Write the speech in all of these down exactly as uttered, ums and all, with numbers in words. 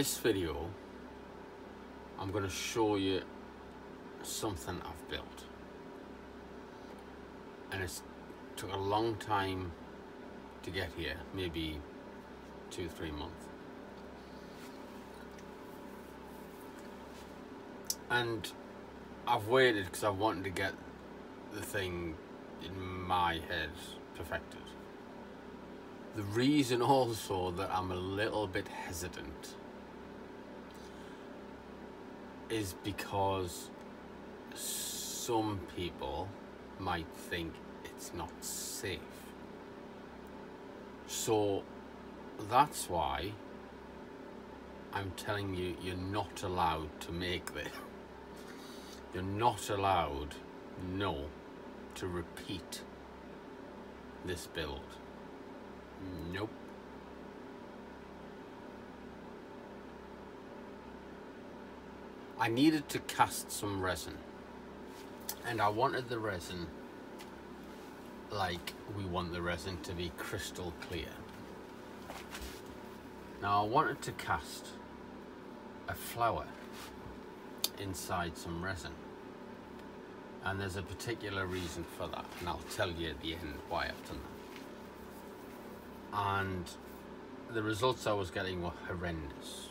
this video, I'm going to show you something I've built, and it's took a long time to get here, maybe two, three months. And I've waited because I wanted to get the thing in my head perfected. The reason also that I'm a little bit hesitant is because some people might think it's not safe. So that's why I'm telling you, you're not allowed to make this. You're not allowed, no, to repeat this build. Nope. I needed to cast some resin, and I wanted the resin like we want the resin to be crystal clear. Now I wanted to cast a flower inside some resin, and there's a particular reason for that, and I'll tell you at the end why I've done that. And the results I was getting were horrendous,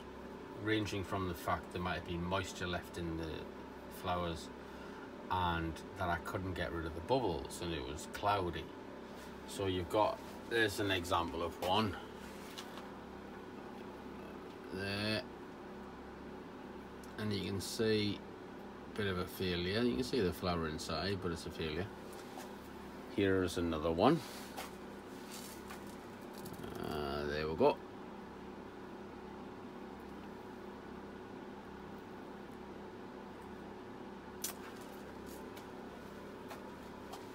ranging from the fact there might have been moisture left in the flowers and that I couldn't get rid of the bubbles and it was cloudy. So you've got, there's an example of one there, and you can see a bit of a failure. You can see the flower inside, but it's a failure. Here's another one. Go.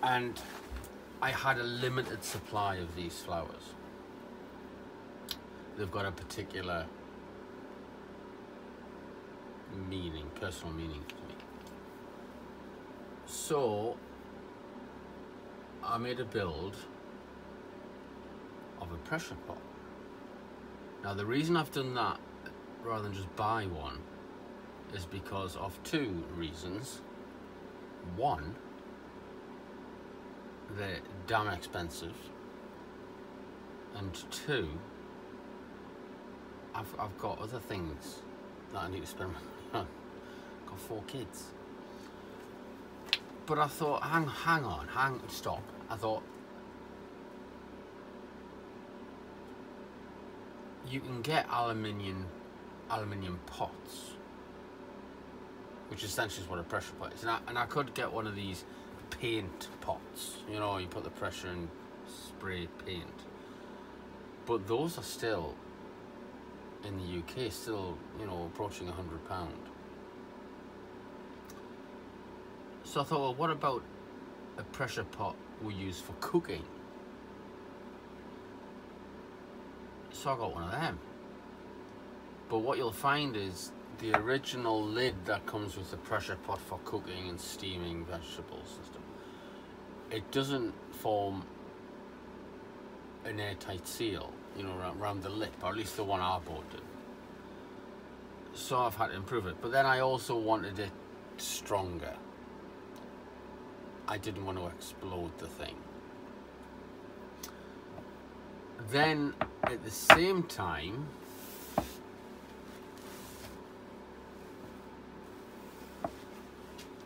And I had a limited supply of these flowers. They've got a particular meaning, personal meaning to me. So I made a build of a pressure pot. Now the reason I've done that rather than just buy one is because of two reasons. One, they're damn expensive, and two, I've, I've got other things that I need to spend my money on. I've got four kids. But I thought, hang, hang on, hang, stop. I thought, you can get aluminium aluminium pots, which essentially is what a pressure pot is, and I, and I could get one of these paint pots, you know, you put the pressure and spray paint, but those are still in the U K still, you know, approaching a hundred pound. So I thought, well, what about a pressure pot we use for cooking? So I got one of them, but what you'll find is the original lid that comes with the pressure pot for cooking and steaming vegetables and stuff, it doesn't form an airtight seal, you know, around, around the lip, or at least the one I bought did. So I've had to improve it, but then I also wanted it stronger. I didn't want to explode the thing. Then at the same time,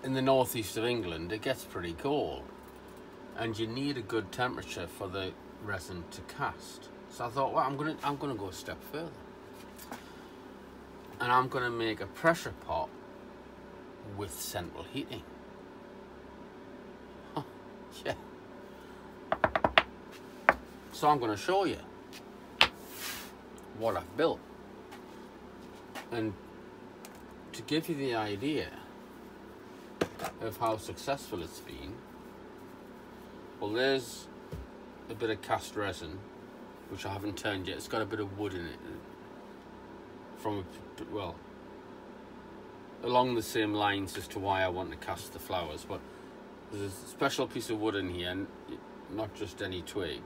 in the northeast of England, it gets pretty cold, and you need a good temperature for the resin to cast. So I thought, well, I'm gonna I'm gonna go a step further, and I'm gonna make a pressure pot with central heating. Huh, yeah. So I'm gonna show you what I've built, and to give you the idea of how successful it's been, well, there's a bit of cast resin which I haven't turned yet. It's got a bit of wood in it from a, well, along the same lines as to why I want to cast the flowers, but there's a special piece of wood in here, and not just any twig.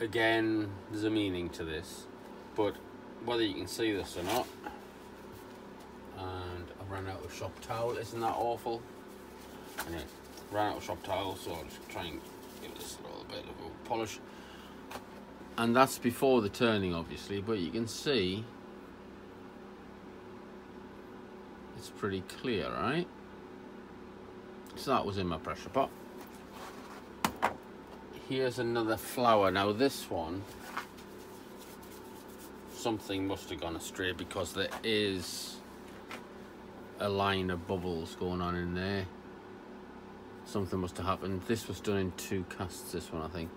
Again, there's a meaning to this, but whether you can see this or not. And I ran out of shop towel. Isn't that awful? Anyway, ran out of shop towel, so I'll just try and give this a little bit of a polish. And that's before the turning, obviously, but you can see it's pretty clear, right? So that was in my pressure pot. Here's another flower. Now this one, something must have gone astray, because there is a line of bubbles going on in there. Something must have happened. This was done in two casts, this one, I think.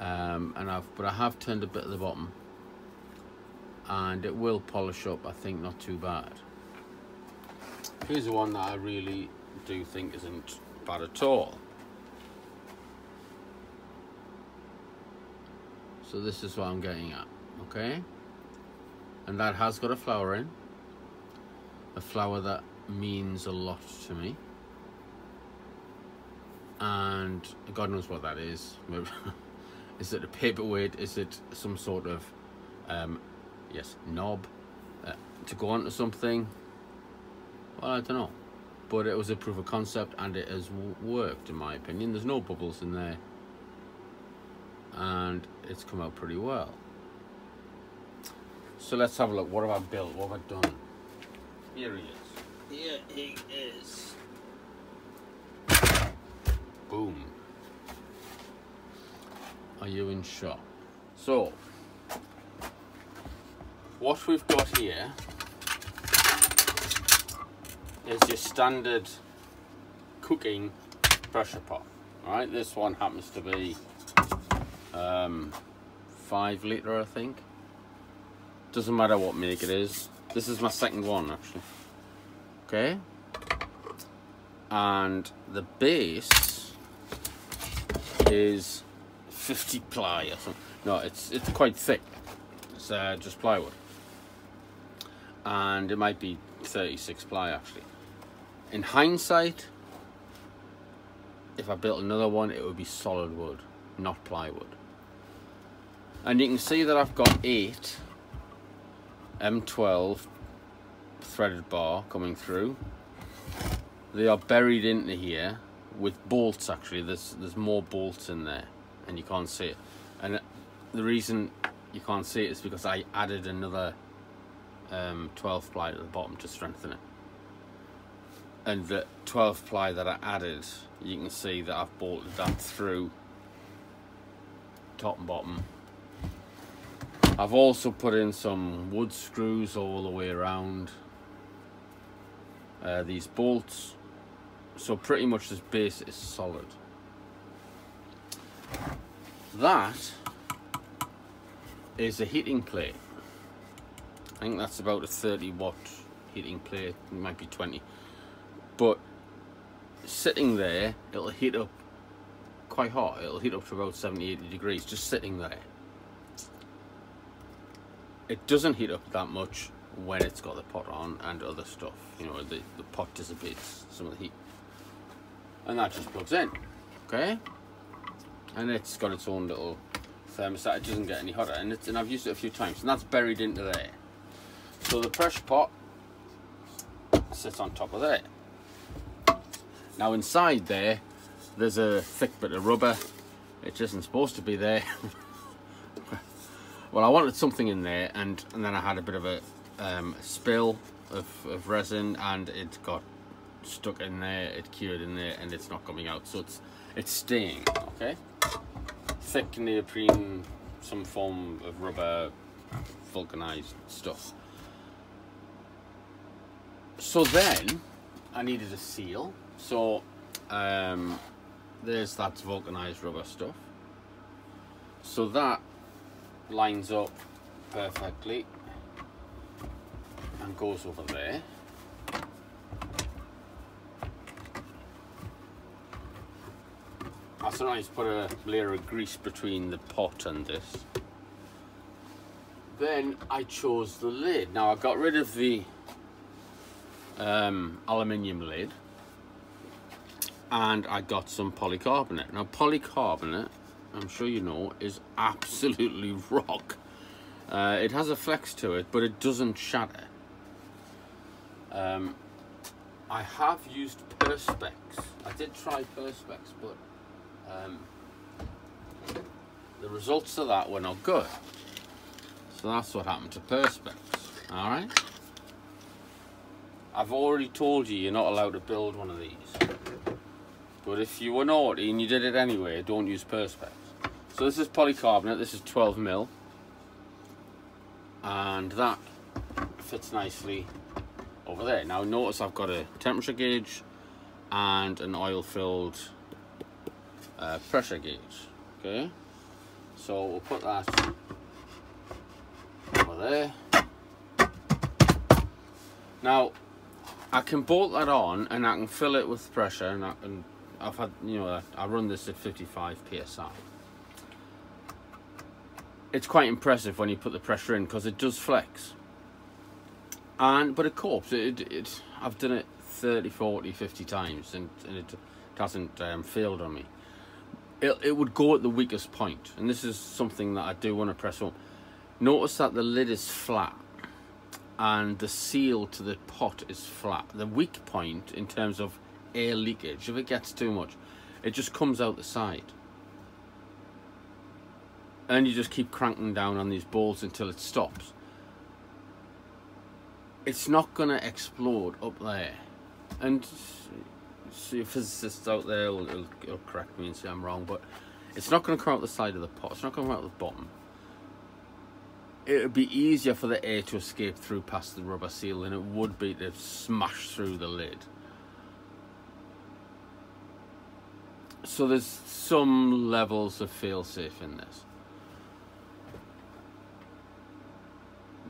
Um, and I've, but I have turned a bit at the bottom, and it will polish up, I think, not too bad. Here's one that I really do think isn't bad at all. So this is what I'm getting at, okay? And that has got a flower in, a flower that means a lot to me. And God knows what that is. Is it a paperweight? Is it some sort of, um, yes, knob uh, to go onto something? Well, I don't know. But it was a proof of concept, and it has worked, in my opinion. There's no bubbles in there. And it's come out pretty well. So let's have a look. What have I built? What have I done? Here he is. Here he is. Boom. Are you in shock? So, what we've got here is your standard cooking pressure pot. All right, this one happens to be um, five litre, I think. Doesn't matter what make it is. This is my second one, actually. Okay, and the base is fifty ply or something. No, it's it's quite thick. It's uh, just plywood, and it might be thirty-six ply actually. In hindsight, if I built another one, it would be solid wood, not plywood. And you can see that I've got eight M twelve threaded bar coming through. They are buried into here with bolts. Actually, there's there's more bolts in there. And you can't see it, and the reason you can't see it is because I added another um, twelve ply at the bottom to strengthen it. And the twelve ply that I added, you can see that I've bolted that through top and bottom. I've also put in some wood screws all the way around uh, these bolts, so pretty much this base is solid. That is a heating plate. I think that's about a thirty watt heating plate. It might be twenty, but sitting there, it'll heat up quite hot. It'll heat up to about seventy, eighty degrees just sitting there. It doesn't heat up that much when it's got the pot on and other stuff. You know, the, the pot dissipates some of the heat, and that just plugs in. Okay. And it's got its own little thermostat. It doesn't get any hotter, and it's, and I've used it a few times, and that's buried into there. So the pressure pot sits on top of there. Now inside there, there's a thick bit of rubber. It isn't supposed to be there. Well, I wanted something in there, and, and then I had a bit of a um, spill of, of resin, and it got stuck in there. It cured in there, and it's not coming out, so it's it's staying. Okay, thick neoprene, some form of rubber, vulcanized stuff. So then I needed a seal, so um, there's that vulcanized rubber stuff, so that lines up perfectly and goes over there. So now I just put a layer of grease between the pot and this. Then I chose the lid. Now I got rid of the um, aluminium lid, and I got some polycarbonate. Now polycarbonate, I'm sure you know, is absolutely rock Uh, it has a flex to it, but it doesn't shatter. Um, I have used Perspex. I did try Perspex, but um, the results of that were not good. So that's what happened to Perspex. All right. I've already told you you're not allowed to build one of these. But if you were naughty and you did it anyway, don't use Perspex. So this is polycarbonate. This is twelve mil. And that fits nicely over there. Now notice I've got a temperature gauge and an oil-filled uh, pressure gauge. Okay. So we'll put that over there. Now, I can bolt that on and I can fill it with pressure, and I can, I've had, you know, I run this at fifty-five P S I. It's quite impressive when you put the pressure in, because it does flex. And, but it corps, it, it, it, I've done it thirty, forty, fifty times and, and it, it hasn't um, failed on me. It, it would go at the weakest point, and this is something that I do want to press on. Notice that the lid is flat. And the seal to the pot is flat. The weak point in terms of air leakage, if it gets too much, it just comes out the side. And you just keep cranking down on these bolts until it stops. It's not going to explode up there. And so your physicists out there will, will, will correct me and say I'm wrong, but it's not going to come out the side of the pot. It's not going to come out the bottom. It would be easier for the air to escape through past the rubber seal than it would be to smash through the lid. So there's some levels of fail-safe in this.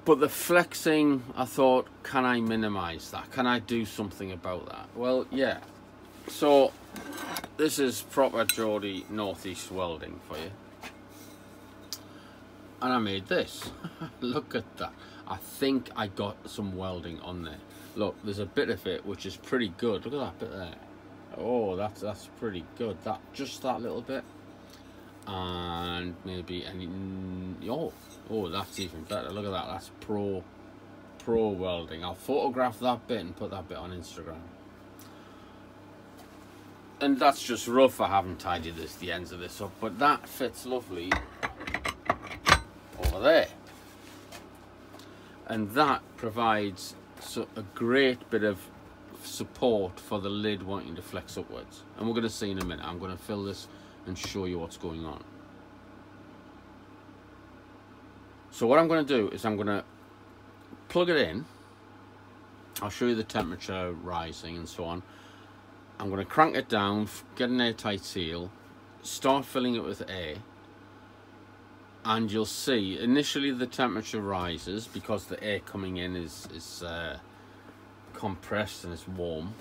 But the flexing, I thought, can I minimise that? Can I do something about that? Well, yeah. So this is proper Geordie Northeast welding for you. And I made this. Look at that. I think I got some welding on there. Look, there's a bit of it which is pretty good. Look at that bit there. Oh, that's that's pretty good. That just that little bit. And maybe any. Oh, oh, that's even better. Look at that. That's pro, pro welding. I'll photograph that bit and put that bit on Instagram. And that's just rough. I haven't tidied this the ends of this up, but that fits lovely. There, and that provides so a great bit of support for the lid wanting to flex upwards, and we're going to see in a minute. I'm going to fill this and show you what's going on. So what I'm going to do is I'm going to plug it in. I'll show you the temperature rising and so on. I'm going to crank it down, get an airtight seal, start filling it with air. And you'll see, initially the temperature rises because the air coming in is, is uh, compressed and it's warm.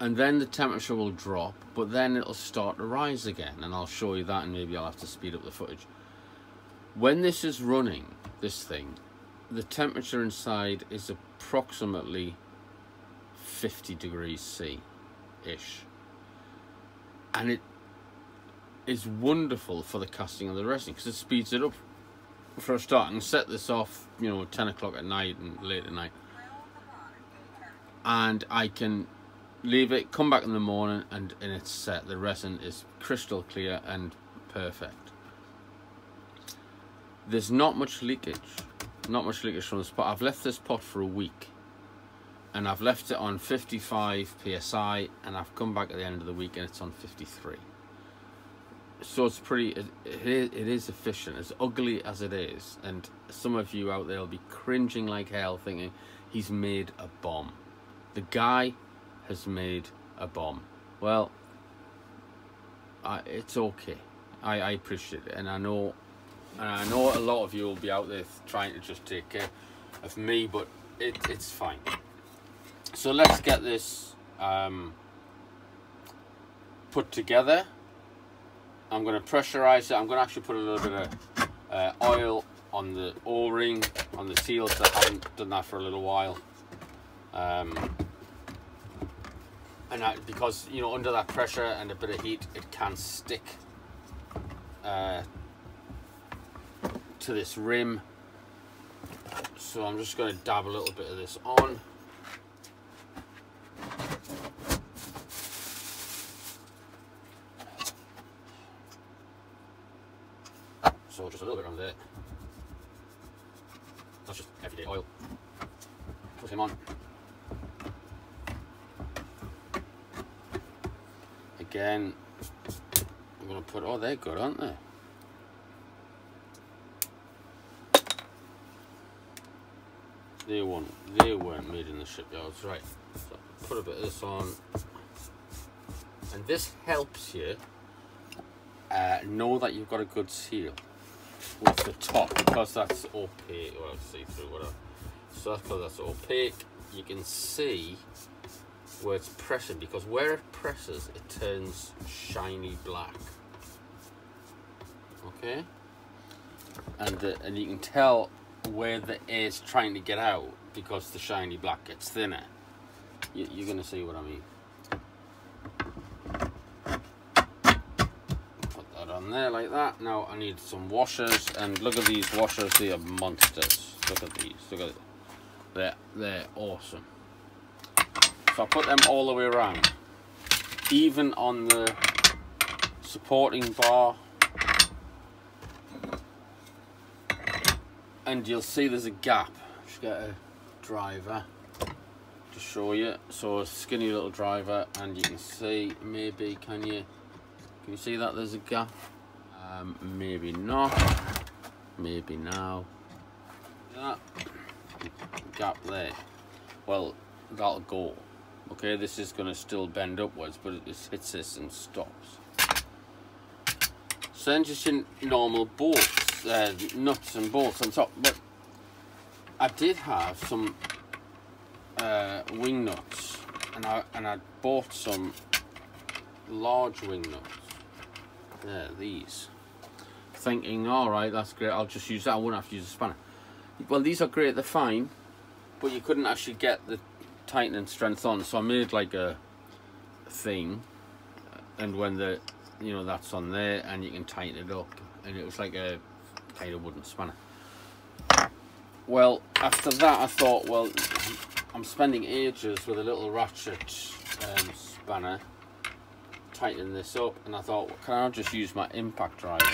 And then the temperature will drop, but then it'll start to rise again. And I'll show you that, and maybe I'll have to speed up the footage. When this is running, this thing, the temperature inside is approximately fifty degrees C-ish. And it is wonderful for the casting and the resin, because it speeds it up for a start. And set this off, you know, ten o'clock at night and late at night, and I can leave it, come back in the morning, and, and it's set. The resin is crystal clear and perfect. There's not much leakage, not much leakage from this pot. I've left this pot for a week, and I've left it on fifty-five P S I, and I've come back at the end of the week and it's on fifty-three. So it's pretty, it, it is efficient, as ugly as it is. And some of you out there will be cringing like hell thinking he's made a bomb. The guy has made a bomb. Well, I, it's okay. I, I appreciate it. And I know, and I know a lot of you will be out there trying to just take care of me, but it, it's fine. So let's get this um, put together. I'm going to pressurize it. I'm going to actually put a little bit of uh, oil on the O-ring, on the seals. I haven't done that for a little while. Um, and I, because, you know, under that pressure and a bit of heat, it can stick uh, to this rim. So I'm just going to dab a little bit of this on. So just a little bit on there. That's just everyday oil. Put him on. Again, I'm going to put, oh, they're good, aren't they? They weren't, they weren't made in the shipyards, right. So put a bit of this on. And this helps you uh, know that you've got a good seal with the top, because that's opaque, well, see-through, whatever. So that's because that's opaque. You can see where it's pressing, because where it presses, it turns shiny black. Okay? And, the, and you can tell where the air's trying to get out because the shiny black gets thinner. You, you're going to see what I mean. Put that on there like that. Now I need some washers, and look at these washers, they are monsters. Look at these, look at it. They're, they're awesome. So I put them all the way around, even on the supporting bar. And you'll see there's a gap. Just get a driver to show you. So a skinny little driver, and you can see, maybe, can you can you see that there's a gap? Um, maybe not. Maybe now. That gap there. Well, that'll go. Okay, this is going to still bend upwards, but it just hits this and stops. So then just your normal bolt. Uh, nuts and bolts on top, but I did have some uh, wing nuts, and I and I bought some large wing nuts. Yeah, these. Thinking, all right, that's great. I'll just use that. I won't have to use a spanner. Well, these are great. They're fine, but you couldn't actually get the tightening strength on. So I made like a thing, and when the you know that's on there, and you can tighten it up, and it was like a kind of wooden spanner. Well, after that I thought, well, I'm spending ages with a little ratchet um, spanner tightening this up, and I thought, well, can I just use my impact driver?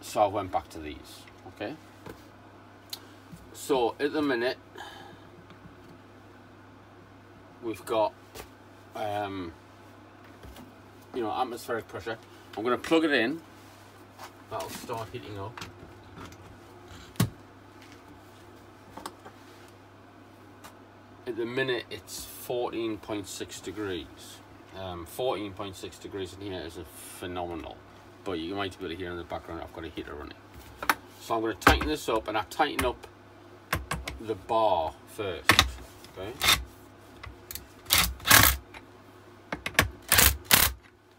So I went back to these. Okay, so at the minute we've got um, you know, atmospheric pressure. I'm going to plug it in. That'll start heating up. At the minute it's fourteen point six degrees. Um, fourteen point six degrees in here is a phenomenal. But you might be able to hear in the background I've got a heater running. So I'm going to tighten this up, and I tighten up the bar first. Okay.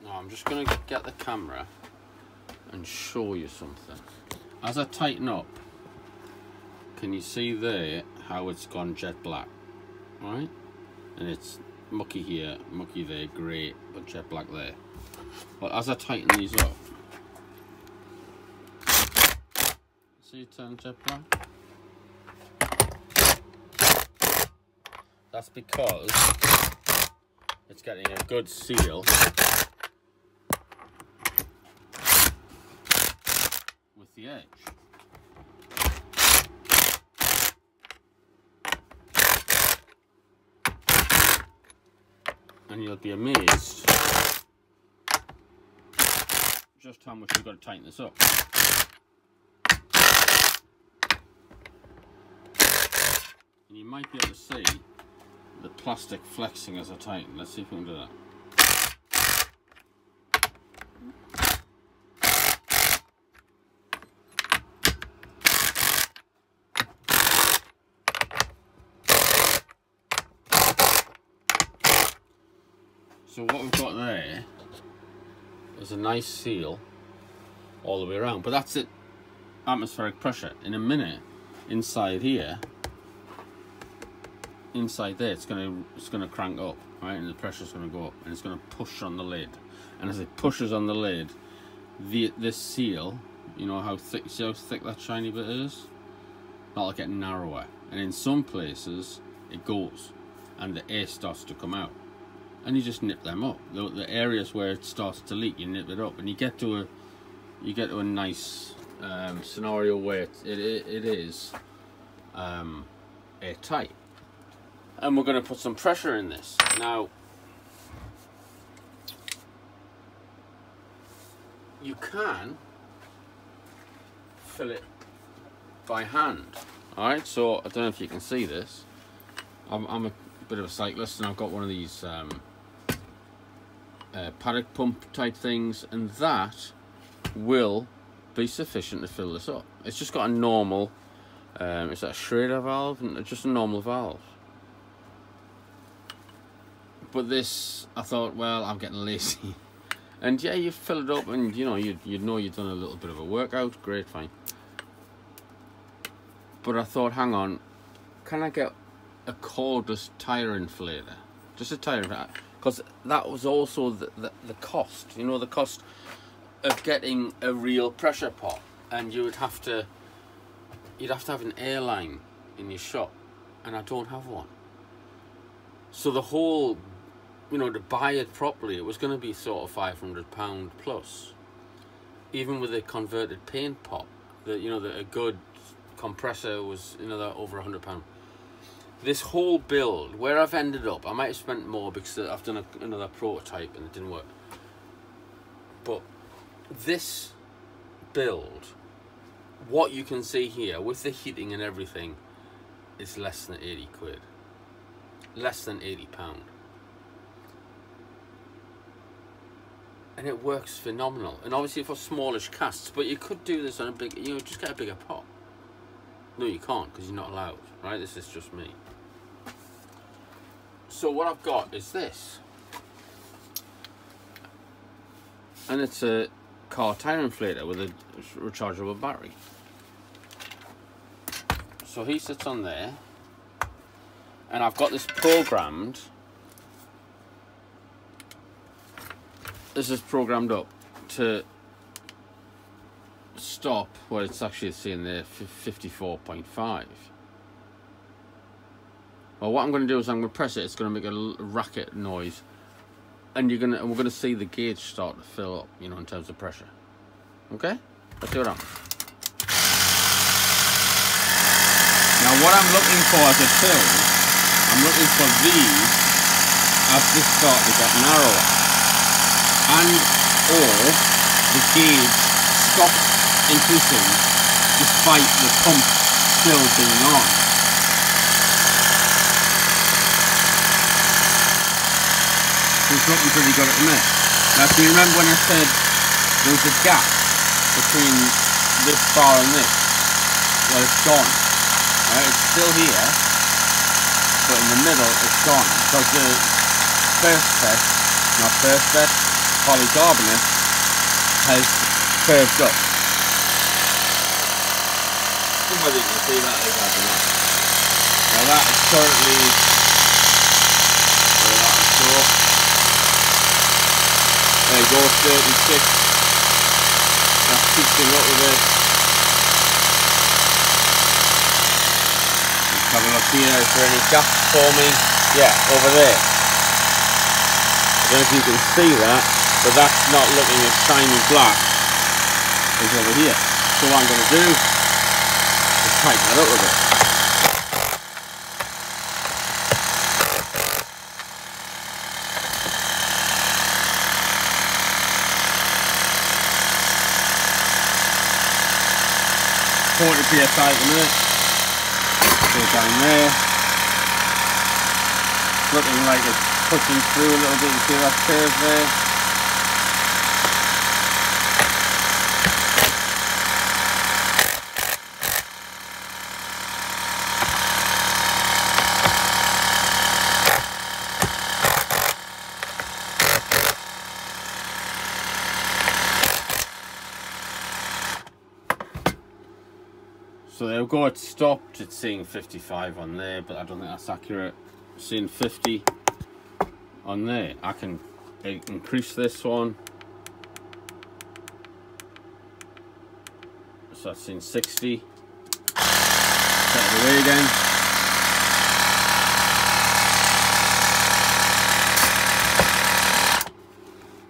Now I'm just going to get the camera and show you something. As I tighten up, can you see there how it's gone jet black, right? And it's mucky here, mucky there, grey, but jet black there. But as I tighten these up, see it turn jet black? That's because it's getting a good seal the edge. And you'll be amazed just how much you've got to tighten this up. And you might be able to see the plastic flexing as I tighten. Let's see if we can do that. So what we've got there is a nice seal all the way around. But that's it, atmospheric pressure. In a minute, inside here, inside there, it's gonna it's gonna crank up, right? And the pressure's gonna go up, and it's gonna push on the lid. And as it pushes on the lid, the this seal, You know how thick, see how thick that shiny bit is? That'll get narrower, and in some places it goes and the air starts to come out, and you just nip them up. The, the areas where it starts to leak, you nip it up, and you get to a you get to a nice um, scenario where it, it, it is um, airtight. And we're going to put some pressure in this. Now, you can fill it by hand. Alright, so I don't know if you can see this. I'm, I'm a bit of a cyclist, and I've got one of these um, uh, paddock pump type things, and that will be sufficient to fill this up. It's just got a normal, um, is that a Schrader valve? Just a normal valve. But this, I thought, well, I'm getting lazy. And yeah, you fill it up, and you know, you you know you've done a little bit of a workout, great, fine. But I thought, hang on, can I get a cordless tyre inflator? Just a tyre inflator, because that was also the, the, the cost, you know, the cost of getting a real pressure pot. And you would have to, you'd have to have an airline in your shop, and I don't have one. So the whole, you know, to buy it properly, it was going to be sort of five hundred pounds plus. Even with a converted paint pot, the, you know, the, a good compressor was another over one hundred pounds. This whole build, where I've ended up, I might have spent more because I've done a, another prototype and it didn't work. But this build, what you can see here, with the heating and everything, is less than eighty quid. Less than eighty pound. And it works phenomenal, and obviously for smallish casts, but you could do this on a big, you know, just get a bigger pot. No, you can't, because you're not allowed, right? This is just me. So what I've got is this, and it's a car tire inflator with a rechargeable battery. So he sits on there, and I've got this programmed. This is programmed up to stop, well, it's actually saying there fifty-four point five. Well, what I'm going to do is I'm going to press it. It's going to make a racket noise, and you're going to, we're going to see the gauge start to fill up, you know, in terms of pressure. Okay, let's do it on. Now, what I'm looking for as a fill, I'm looking for these as this starts to get narrower, and or the gauge stops increasing despite the pump still being on. So it's looking pretty good at the minute. Now, if you remember when I said there was a gap between this bar and this, well, it's gone. Right, it's still here, but in the middle it's gone, because the first test, not first test, polycarbonate has curved up. Somebody can see that is, I don't know. Now that is currently, where that is sure. There you go, thirty-six. That's fixing up with it. Let's have a look here, is there any gaps forming? Yeah, over there. I don't know if you can see that, but that's not looking as shiny black as over here. So what I'm going to do is tighten that up a bit. forty P S I at the minute. Go down there. Looking like it's pushing through a little bit. You see that curve there? So there we go, it stopped, it's seeing fifty-five on there, but I don't think that's accurate. It's seeing fifty on there. I can increase this one. So that's in sixty. Take it away again.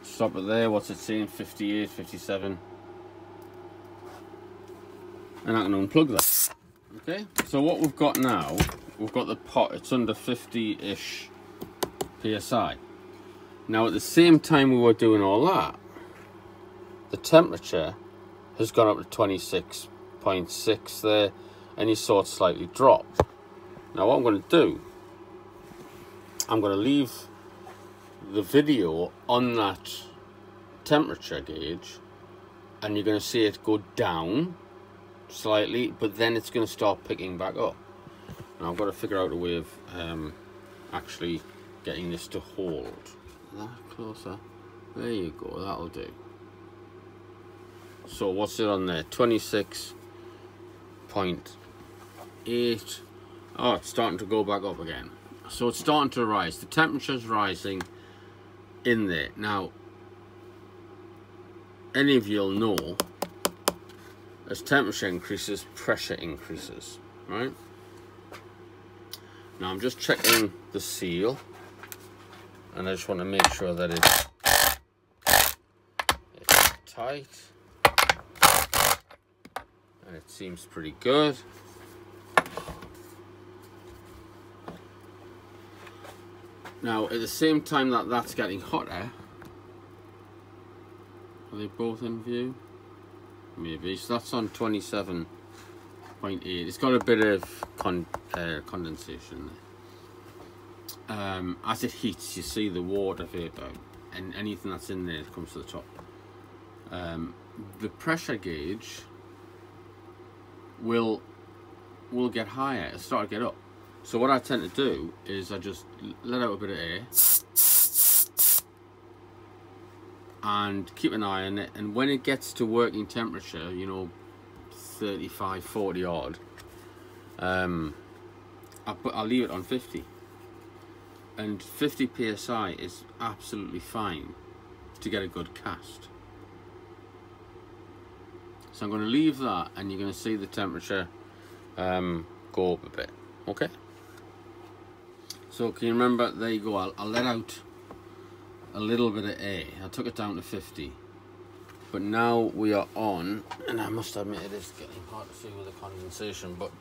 Stop it there. What's it in? fifty-eight, fifty-seven. And I'm going to unplug that. Okay, so what we've got now, we've got the pot, it's under fifty-ish P S I. Now at the same time we were doing all that, the temperature has gone up to twenty-six point six there, and you saw it slightly drop. Now what I'm going to do, I'm going to leave the video on that temperature gauge, and you're going to see it go down slightly, but then it's going to start picking back up. And I've got to figure out a way of um, actually getting this to hold. That closer, there you go, that'll do. So what's it on there? twenty-six point eight. Oh, it's starting to go back up again. So it's starting to rise. The temperature's rising in there. Now, any of you'll know, as temperature increases, pressure increases, right? Now I'm just checking the seal, and I just want to make sure that it's, it's tight, and it seems pretty good. Now at the same time that that's getting hotter, are they both in view? Maybe. So that's on twenty-seven point eight. It's got a bit of con uh, condensation there. Um, as it heats, you see the water vapor, and anything that's in there comes to the top. Um, the pressure gauge will will get higher. It'll start to get up. So what I tend to do is I just let out a bit of air and keep an eye on it, and when it gets to working temperature, you know, thirty-five, forty odd, um, I put, I'll leave it on fifty, and fifty P S I is absolutely fine to get a good cast. So I'm going to leave that, and you're going to see the temperature um, go up a bit. Okay, so can you remember, there you go, I'll, I'll let out a little bit of air. I took it down to fifty, but now we are on, and I must admit it is getting hard to see with the condensation, but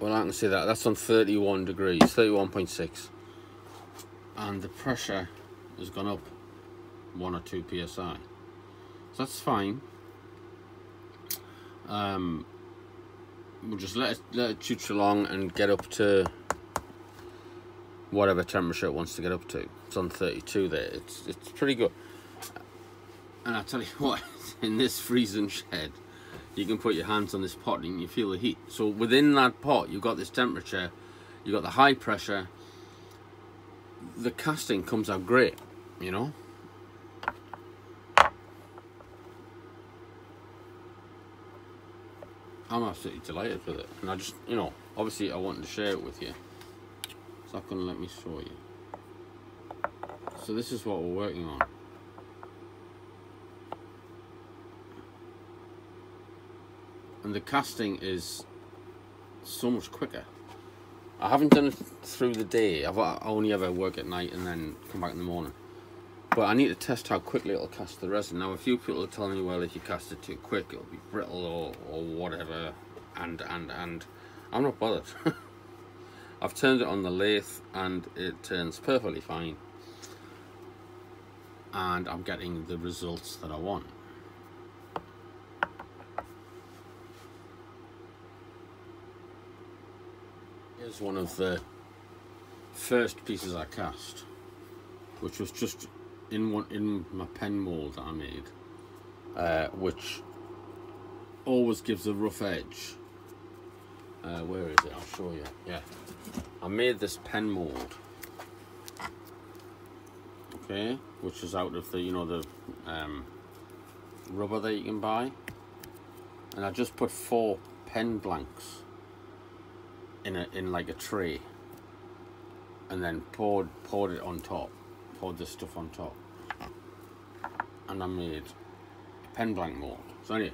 well, I can see that that's on thirty-one degrees, thirty-one point six, and the pressure has gone up one or two P S I, so that's fine. um We'll just let it, let it toots along and get up to whatever temperature it wants to get up to. It's on thirty-two there. It's, it's pretty good. And I tell you what, in this freezing shed, you can put your hands on this pot and you feel the heat. So within that pot, you've got this temperature, you've got the high pressure. The casting comes out great, you know. I'm absolutely delighted with it, and I just, you know, obviously I wanted to share it with you. It's not going to let me show you. So this is what we're working on. And the casting is so much quicker. I haven't done it through the day. I've I only ever work at night and then come back in the morning. But I need to test how quickly it'll cast the resin. Now a few people are telling me, well, if you cast it too quick, it'll be brittle or, or whatever, and, and, and. I'm not bothered. I've turned it on the lathe and it turns perfectly fine. And I'm getting the results that I want. Here's one of the first pieces I cast, which was just in one in my pen mold that I made, uh, which always gives a rough edge. Uh, where is it? I'll show you. Yeah, I made this pen mold, okay, which is out of the you know the um, rubber that you can buy, and I just put four pen blanks in a in like a tray, and then poured poured it on top, poured this stuff on top. and I made a pen blank mold. So anyway,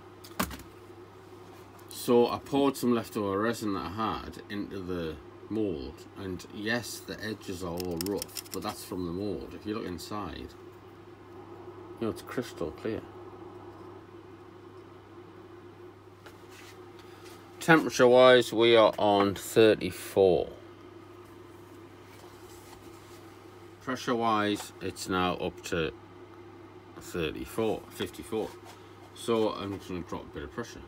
so I poured some leftover resin that I had into the mold, and yes, the edges are all rough, but that's from the mold. If you look inside, you know, it's crystal clear. Temperature wise, we are on thirty-four. Pressure wise, it's now up to thirty-four, fifty-four. So I'm just going to drop a bit of pressure.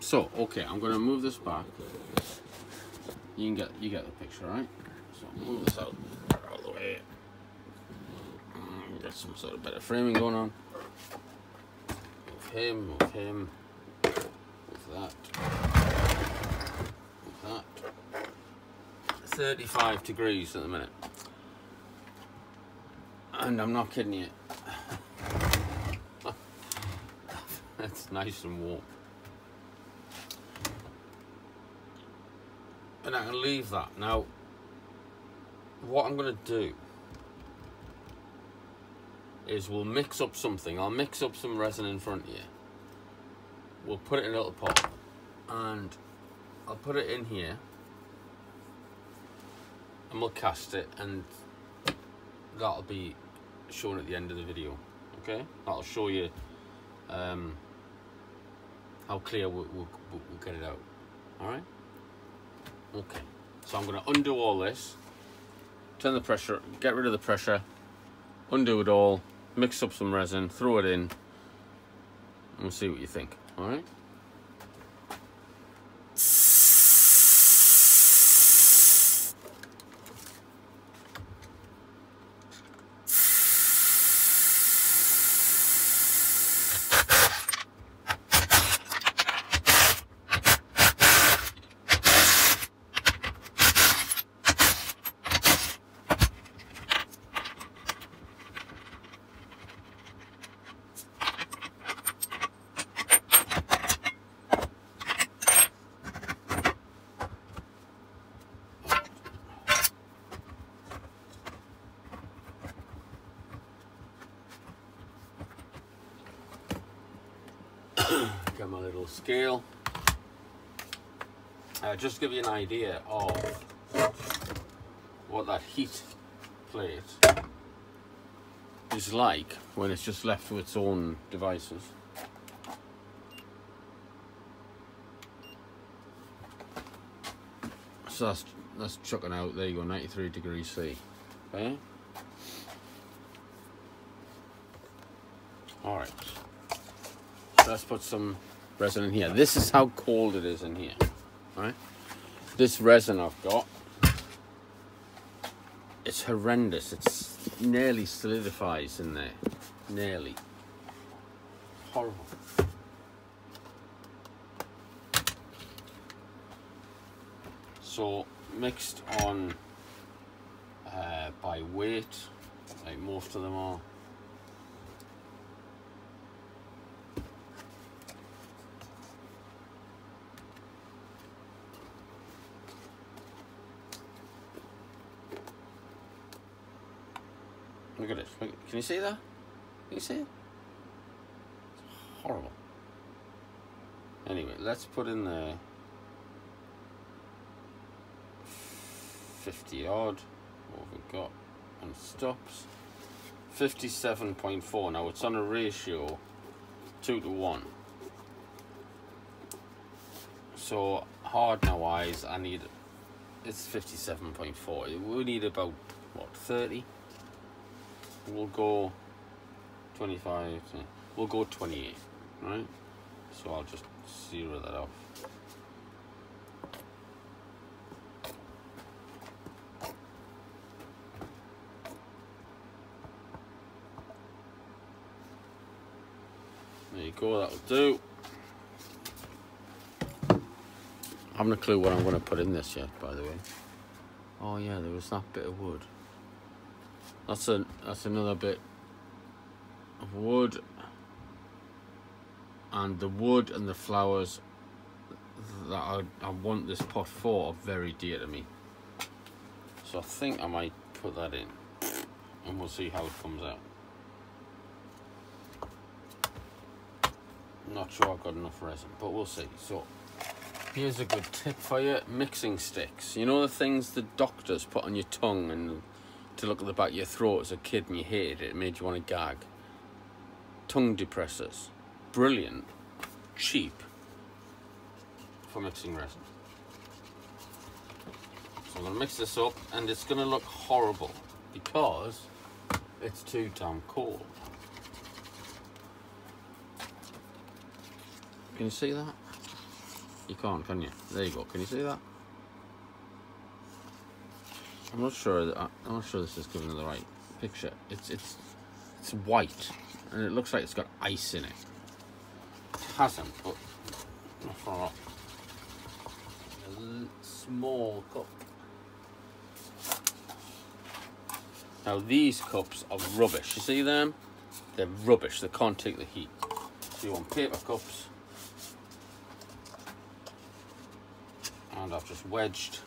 So, okay, I'm going to move this back. You can get, you get the picture, right? So move this out, out of the way. Get some sort of better framing going on. Move him, move him. Move that. Move that. thirty-five degrees at the minute. And I'm not kidding you. That's nice and warm. And I can leave that. Now, what I'm going to do is we'll mix up something. I'll mix up some resin in front of you. We'll put it in a little pot, and I'll put it in here, and we'll cast it, and that'll be shown at the end of the video. Okay? That'll show you um, how clear we'll, we'll, we'll get it out. All right? Okay, so I'm going to undo all this, turn the pressure, get rid of the pressure, undo it all, mix up some resin, throw it in, and we'll see what you think, all right? Get my little scale. Uh, just to give you an idea of what that heat plate is like when it's just left to its own devices. So that's, that's chucking out, there you go, ninety-three degrees C. Okay? Alright. Let's put some resin in here. This is how cold it is in here. Right? This resin I've got, it's horrendous. It's nearly solidifies in there. Nearly. Horrible. So mixed on uh, by weight, like most of them are. Look at it. Can you see that? Can you see it? It's horrible. Anyway, let's put in the fifty odd. What have we got? And stops. fifty-seven point four. Now it's on a ratio two to one. So hard now eyes, I need, it's fifty-seven point four. We need about, what, thirty? We'll go twenty-five, we'll go twenty-eight, right? So I'll just zero that off. There you go, that'll do. I haven't a clue what I'm going to put in this yet, by the way. Oh yeah, there was that bit of wood. That's a that's another bit of wood, and the wood and the flowers, that I, I want this pot for are very dear to me. So I think I might put that in and we'll see how it comes out. Not sure I've got enough resin, but we'll see. So here's a good tip for you. Mixing sticks. You know the things the doctors put on your tongue and to look at the back of your throat as a kid and you hated it, it made you want to gag. Tongue depressors. Brilliant. Cheap. For mixing resin. So I'm going to mix this up, and it's going to look horrible because it's too damn cold. Can you see that? You can't, can you? There you go. Can you see that? I'm not sure. That, I'm not sure this is giving you the right picture. It's it's it's white, and it looks like it's got ice in it. It hasn't, but not far off. A small cup. Now these cups are rubbish. You see them? They're rubbish. They can't take the heat. So you want paper cups. And I've just wedged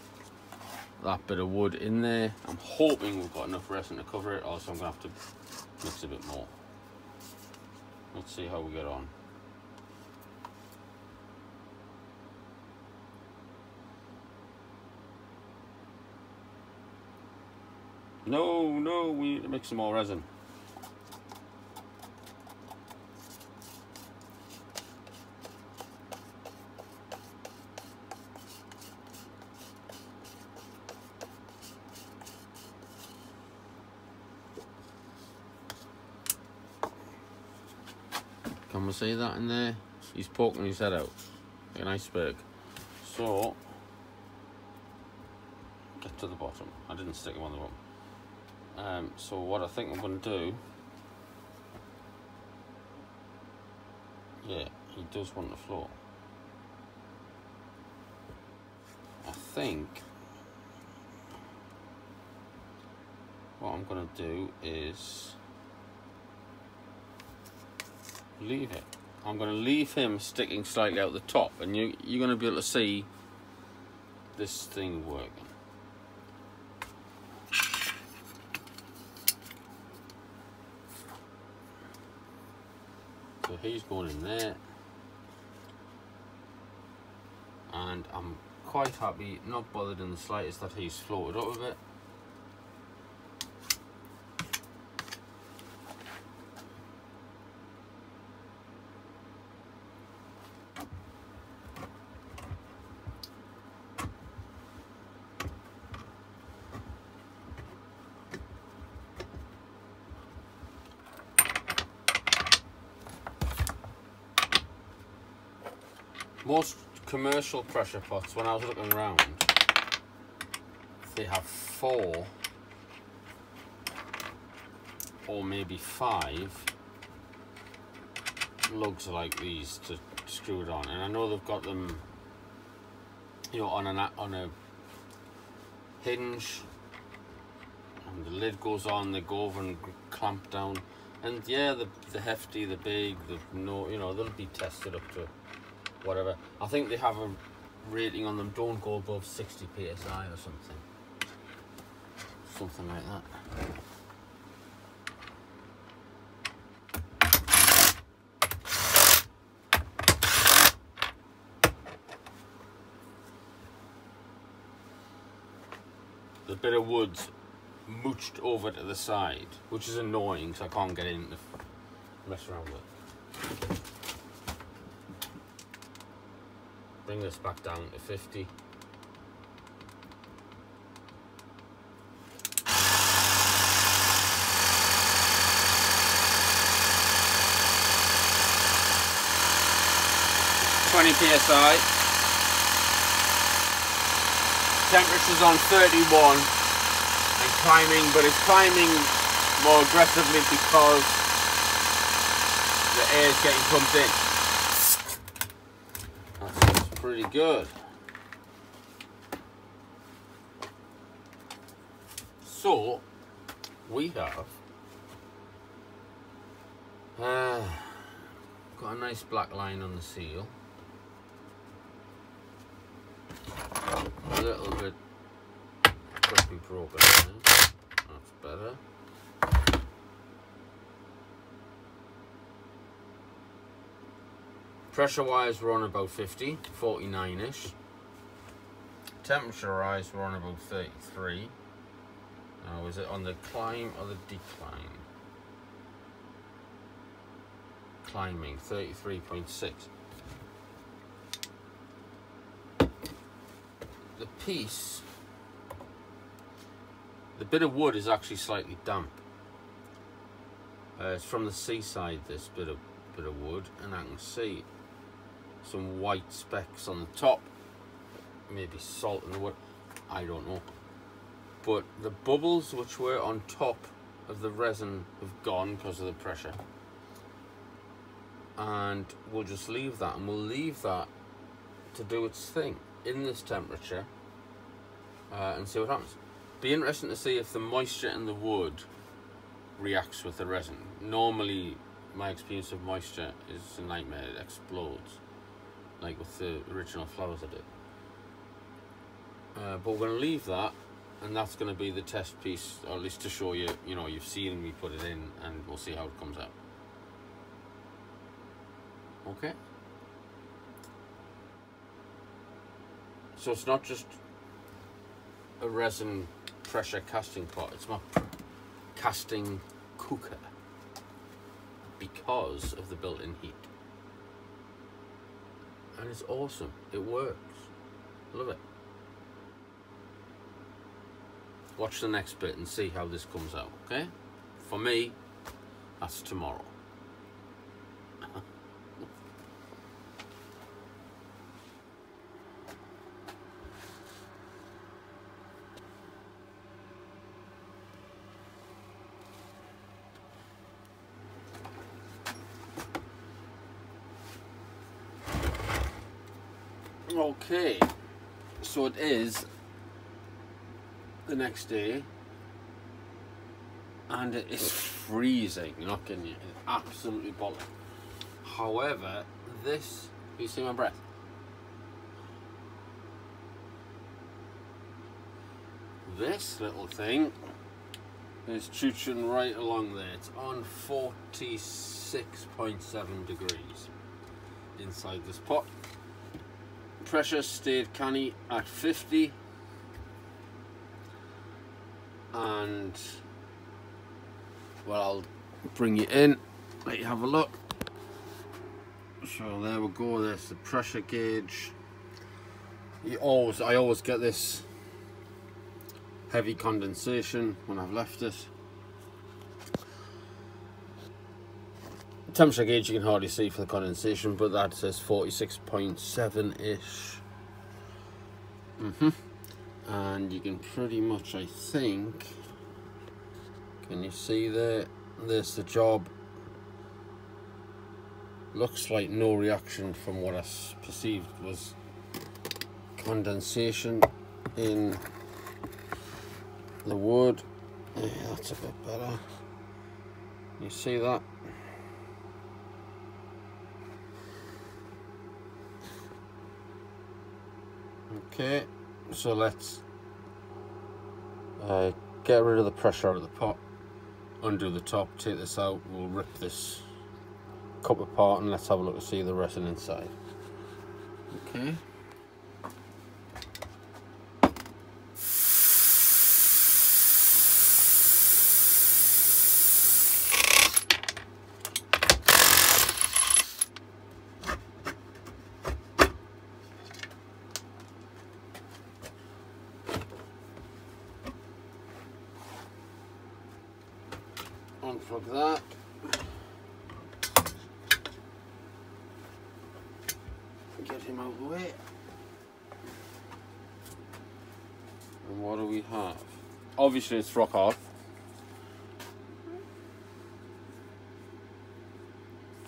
that bit of wood in there. I'm hoping we've got enough resin to cover it, also I'm going to have to mix a bit more. Let's see how we get on. No, no, we need to mix some more resin. Can we see that in there? He's poking his head out like an iceberg. So, get to the bottom. I didn't stick him on the bottom. Um, so what I think I'm going to do, yeah, he does want the floor. I think what I'm going to do is leave it. I'm going to leave him sticking slightly out the top, and you, you're going to be able to see this thing working. So he's going in there, and I'm quite happy, not bothered in the slightest that he's floated up with it. Most commercial pressure pots, when I was looking around, they have four or maybe five lugs like these to screw it on. And I know they've got them, you know, on an on a hinge, and the lid goes on. They go over and clamp down. And yeah, the the hefty, the big, the no, you know, they'll be tested up to whatever. I think they have a rating on them, don't go above sixty P S I or something. Something like that. The bit of wood's mooched over to the side, which is annoying because I can't get in to mess around with it. Bring this back down to fifty. twenty P S I. Temperature's on thirty-one and climbing, but it's climbing more aggressively because the air is getting pumped in. Pretty good. So we have uh, got a nice black line on the seal. little bit crispy broken now. That's better. Pressure wise, we're on about fifty, forty-nine-ish. Temperature wise, we're on about thirty-three. Now, is it on the climb or the decline? Climbing, thirty-three point six. The piece, the bit of wood is actually slightly damp. Uh, it's from the seaside, this bit of, bit of wood, and I can see some white specks on the top. Maybe salt in the wood, I don't know. But the bubbles which were on top of the resin have gone because of the pressure. And we'll just leave that, and we'll leave that to do its thing in this temperature uh, and see what happens. Be interesting to see if the moisture in the wood reacts with the resin. Normally, my experience of moisture is a nightmare. It explodes, like with the original flowers I did. Uh, but we're going to leave that, and that's going to be the test piece, or at least to show you, you know, you've seen me put it in, and we'll see how it comes out. Okay. So it's not just a resin pressure casting pot, it's my casting cooker because of the built-in heat. And it's awesome, it works, love it. Watch the next bit and see how this comes out, okay? For me, that's tomorrow. Okay, so it is the next day, and it is freezing, you're not kidding you, it's absolutely bollocks. However, this, you see my breath? This little thing is chooching right along there, it's on forty-six point seven degrees inside this pot. Pressure stayed canny at fifty, and well, I'll bring you in, let you have a look. So there we go, there's the pressure gauge. You always, I always get this heavy condensation when I've left it. Temperature gauge you can hardly see for the condensation, but that says forty-six point seven-ish. Mm-hmm. And you can pretty much, I think, can you see there? There's the job. Looks like no reaction from what I perceived was condensation in the wood. Yeah, that's a bit better. You see that? Okay, so let's uh, get rid of the pressure out of the pot, undo the top, take this out, we'll rip this cup apart, and let's have a look to see the resin inside. Okay. Unplug that. Get him out of the way. And what do we have? Obviously, it's rock hard.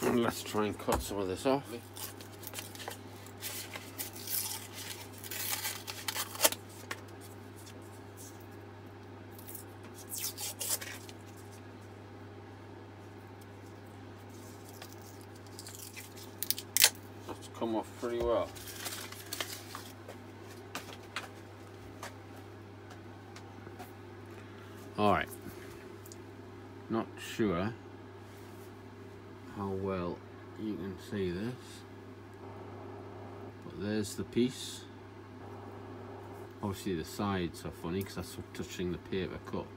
And let's try and cut some of this off. Come off pretty well. Alright, not sure how well you can see this, but there's the piece. Obviously the sides are funny because that's touching the paper cup,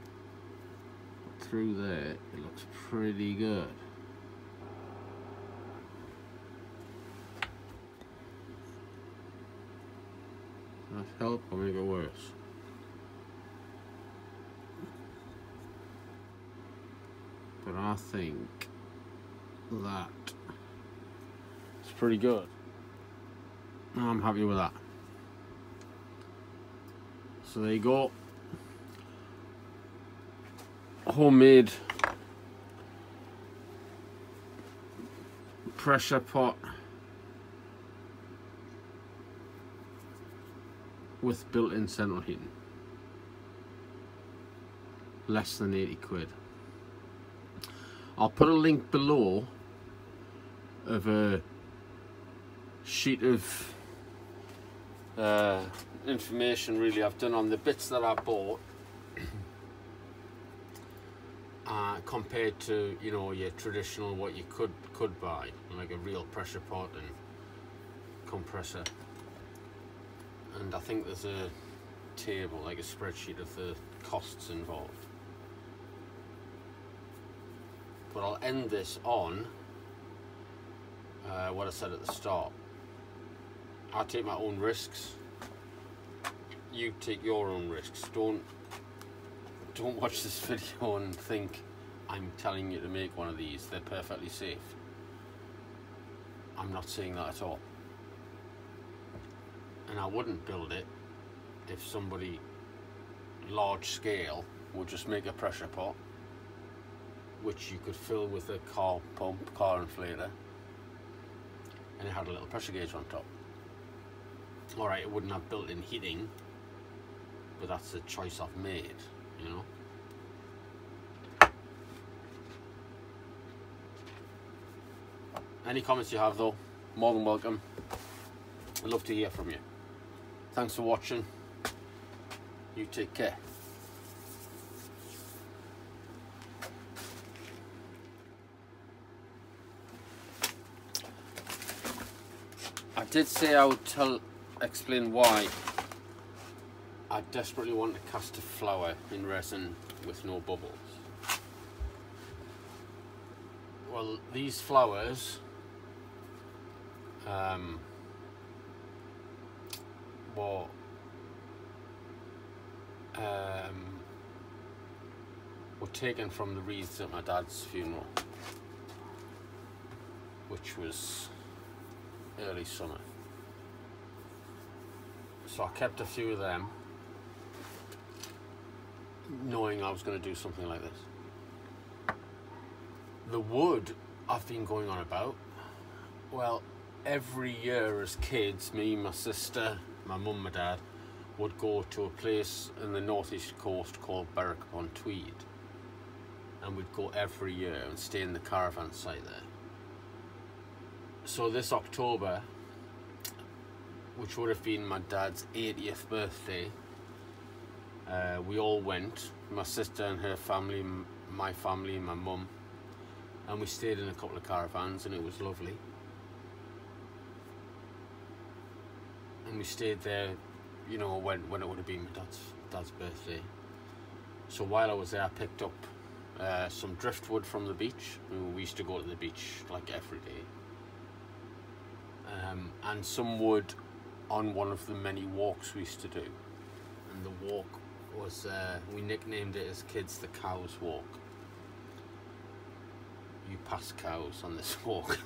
but through there it looks pretty good. Does that help or make it worse? But I think that it's pretty good. I'm happy with that. So there you go. Homemade pressure pot with built-in central heating. Less than eighty quid. I'll put a link below of a sheet of uh, information really I've done on the bits that I bought uh, compared to, you know, your traditional, what you could could buy, like a real pressure pot and compressor. And I think there's a table, like a spreadsheet of the costs involved. But I'll end this on uh, what I said at the start. I take my own risks. You take your own risks. Don't don't watch this video and think I'm telling you to make one of these. They're perfectly safe. I'm not saying that at all. And I wouldn't build it if somebody large scale would just make a pressure pot, which you could fill with a car pump, car inflator, and it had a little pressure gauge on top. Alright, it wouldn't have built-in heating, but that's a choice I've made, you know. Any comments you have though, more than welcome. I'd love to hear from you. Thanks for watching. You take care. I did say I would tell, explain why I desperately want to cast a flower in resin with no bubbles. Well, these flowers, um, were um, were taken from the wreaths at my dad's funeral, which was early summer. So I kept a few of them knowing I was going to do something like this. The wood I've been going on about, well, every year as kids, me, my sister, my mum, my dad would go to a place in the northeast coast called Berwick upon Tweed, and we'd go every year and stay in the caravan site there. So this October, which would have been my dad's eightieth birthday, uh, we all went, my sister and her family, my family, my mum, and we stayed in a couple of caravans and it was lovely. And we stayed there, you know, when, when it would have been my dad's, dad's birthday. So while I was there, I picked up uh, some driftwood from the beach. We used to go to the beach like every day. Um, and some wood on one of the many walks we used to do, and the walk was, uh, we nicknamed it as kids the Cow's Walk. You pass cows on this walk.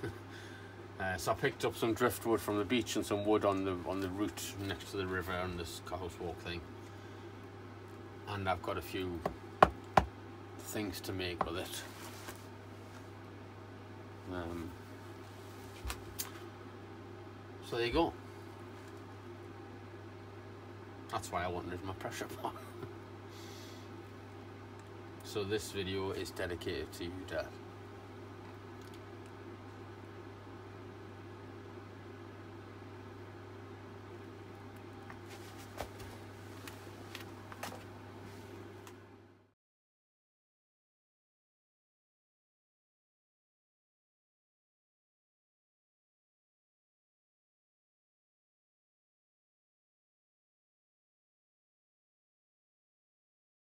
uh, so I picked up some driftwood from the beach and some wood on the on the route next to the river on this Cow's Walk thing, and I've got a few things to make with it. Um, So there you go. That's why I wanted my pressure pot. So this video is dedicated to you, Dad.